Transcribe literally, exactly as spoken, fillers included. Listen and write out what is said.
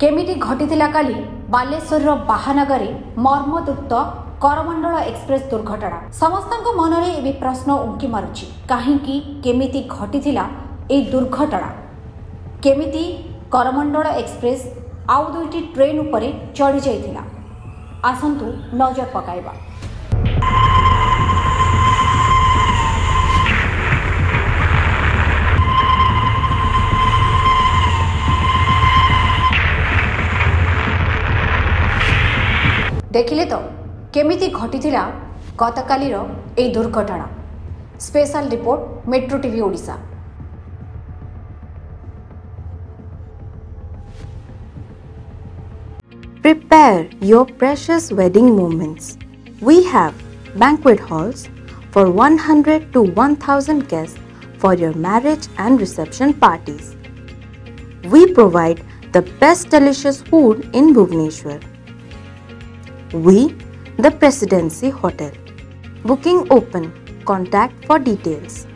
केमिटी घटिथिला काली बालेश्वर बाहानगरे मर्मतुक्त कोरोमंडल एक्सप्रेस दुर्घटना समस्तक मन में ए प्रश्न उंकी मारुची काहेकि केमिटी घटिथिला ए दुर्घटना केमिटी कोरोमंडल एक्सप्रेस आउ दुईटी ट्रेन उपरे चढ़ी जाइथिला आसंतु नजर पकाइबा। देखिले तो केमिति घटिथिला गतकालीर ए दुर्घटना। Special report metro TV Odisha. Prepare your precious wedding moments. We have banquet halls for one hundred to one thousand guests for your marriage and reception parties. We provide the best delicious food in Bhubaneswar. We, the Presidency Hotel. Booking open. Contact for details.